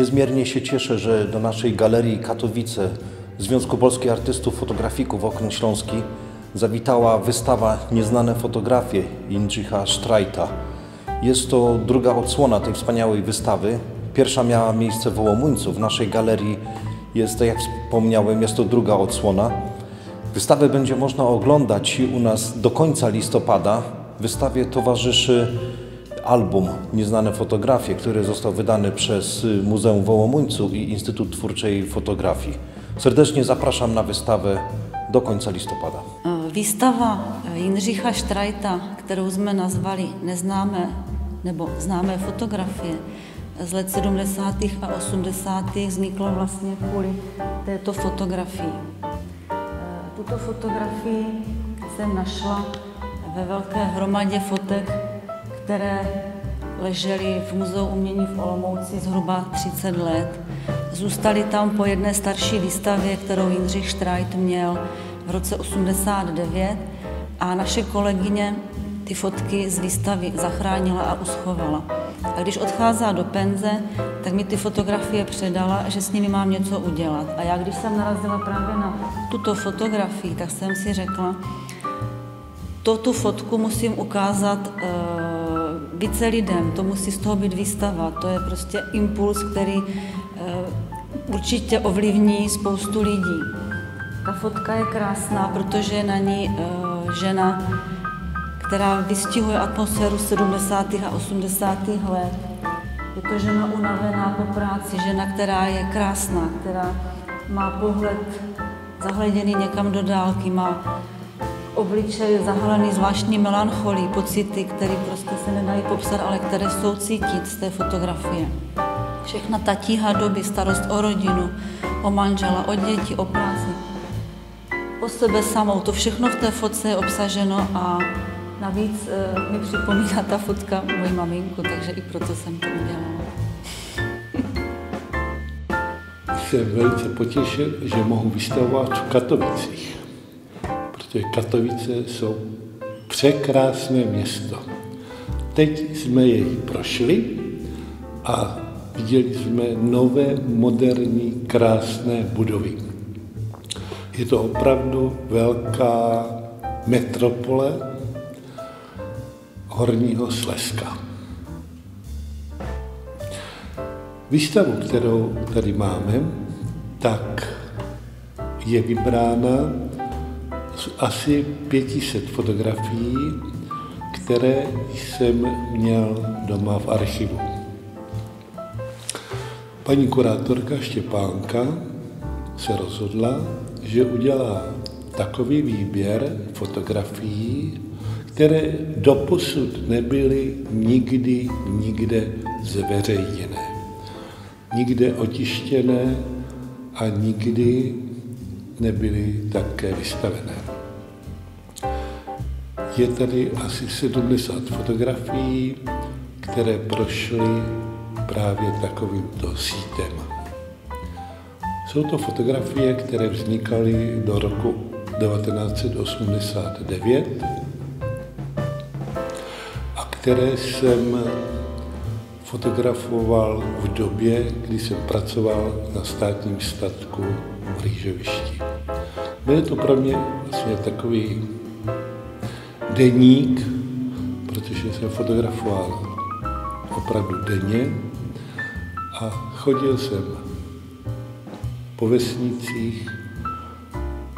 Niezmiernie się cieszę, że do naszej Galerii Katowice Związku Polskich Artystów Fotografików w Okręgu Śląski zawitała wystawa Nieznane fotografie Jindřicha Sztrajta. Jest to druga odsłona tej wspaniałej wystawy. Pierwsza miała miejsce w Łomuńcu. W naszej galerii jest, tak jak wspomniałem, jest to druga odsłona. Wystawę będzie można oglądać u nas do końca listopada. Wystawie towarzyszy album Nieznane fotografie, który został wydany przez Muzeum Wołomuńców i Instytut Twórczej Fotografii. Serdecznie zapraszam na wystawę do końca listopada. Výstava Jindřicha Štrajta, kterou jsme nazvali Neznámé nebo známé fotografie z let 70. a 80. vznikla vlastně kvůli této fotografii. Tuto fotografii jsem našla ve velké hromadě fotek, které ležely v Muzeu umění v Olomouci zhruba 30 let. Zůstaly tam po jedné starší výstavě, kterou Jindřich Štreit měl v roce 89, a naše kolegyně ty fotky z výstavy zachránila a uschovala. A když odcházela do penze, tak mi ty fotografie předala, že s nimi mám něco udělat. A já, když jsem narazila právě na tuto fotografii, tak jsem si řekla, tu fotku musím ukázat více lidem, to musí z toho být výstava, to je prostě impuls, který určitě ovlivní spoustu lidí. Ta fotka je krásná, protože je na ní žena, která vystihuje atmosféru 70. a 80. let. Je to žena unavená po práci, žena, která je krásná, která má pohled zahleděný někam do dálky, má obličej zahalený zvláštní melancholí, pocity, které prostě se nedají popsat, ale které jsou cítit z té fotografie. Všechna ta tíha doby, starost o rodinu, o manžela, o děti, o práci, o sebe samou, to všechno v té fotce je obsaženo a navíc mi připomíná ta fotka moji maminku, takže i proto jsem to udělala. Jsem velice potěšen, že mohu vystavovat v Katovicích, protože Katowice jsou překrásné město. Teď jsme jej prošli a viděli jsme nové, moderní, krásné budovy. Je to opravdu velká metropole Horního Slezska. Výstavu, kterou tady máme, tak je vybrána z asi 500 fotografií, které jsem měl doma v archivu. Paní kurátorka Štěpánka se rozhodla, že udělá takový výběr fotografií, které doposud nebyly nikdy, nikde zveřejněné, nikde otištěné a nikdy nebyly také vystavené. Je tady asi 70 fotografií, které prošly právě takovýmto sítem. Jsou to fotografie, které vznikaly do roku 1989 a které jsem fotografoval v době, kdy jsem pracoval na státním statku v Rýževišti. Byl to pro mě vlastně takový deník, protože jsem fotografoval opravdu denně a chodil jsem po vesnicích,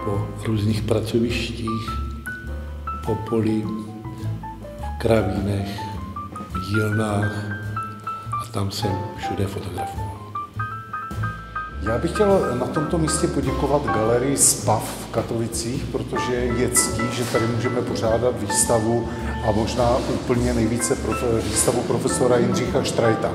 po různých pracovištích, po poli, v kravínech, v dílnách a tam jsem všude fotografoval. Já bych chtěl na tomto místě poděkovat galerii SPAV v Katovicích, protože je ctí, že tady můžeme pořádat výstavu a možná úplně nejvíce výstavu profesora Jindřicha Štrajta.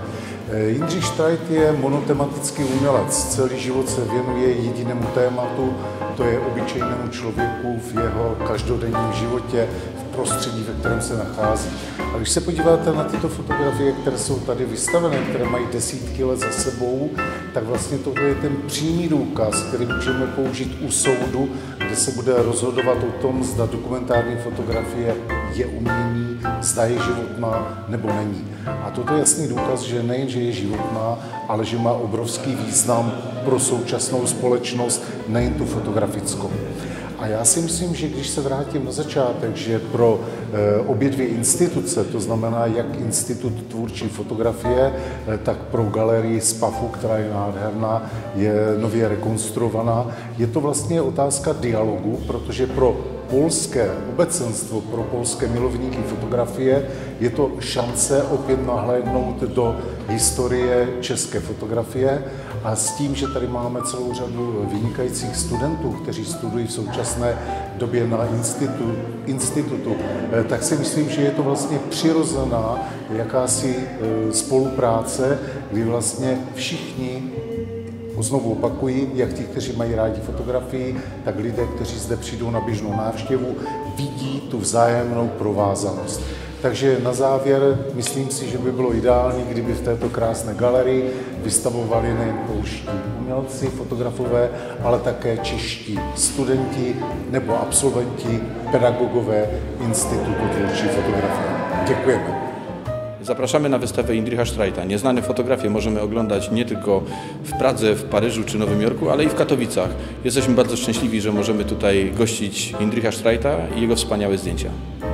Jindřich Štreit je monotematický umělec, celý život se věnuje jedinému tématu, to je obyčejnému člověku v jeho každodenním životě, v prostředí, ve kterém se nachází. A když se podíváte na tyto fotografie, které jsou tady vystavené, které mají desítky let za sebou, tak vlastně tohle je ten přímý důkaz, který můžeme použít u soudu, kde se bude rozhodovat o tom, zda dokumentární fotografie je umění, zda je životná nebo není. A toto je jasný důkaz, že nejenže je životná, ale že má obrovský význam pro současnou společnost, nejen tu fotografickou. A já si myslím, že když se vrátím na začátek, že pro obě dvě instituce, to znamená jak Institut tvůrčí fotografie, tak pro galerii SPAFu, která je nádherná, je nově rekonstruovaná, je to vlastně otázka dialogu, protože pro polské obecenstvo, pro polské milovníky fotografie je to šance opět nahlédnout do historie české fotografie a s tím, že tady máme celou řadu vynikajících studentů, kteří studují v současné době na institutu, tak si myslím, že je to vlastně přirozená jakási spolupráce, kdy vlastně všichni, znovu opakuji, jak ti, kteří mají rádi fotografii, tak lidé, kteří zde přijdou na běžnou návštěvu, vidí tu vzájemnou provázanost. Takže na závěr myslím si, že by bylo ideální, kdyby v této krásné galerii vystavovali nejen polští umělci, fotografové, ale také čeští studenti nebo absolventi, pedagogové Instytutu Twórczej Fotografii. Děkujeme. Zapraszamy na wystawę Jindřicha Štrajta. Nieznane fotografie możemy oglądać nie tylko w Pradze, w Paryżu czy Nowym Jorku, ale i w Katowicach. Jesteśmy bardzo szczęśliwi, że możemy tutaj gościć Jindřicha Štrajta i jego wspaniałe zdjęcia.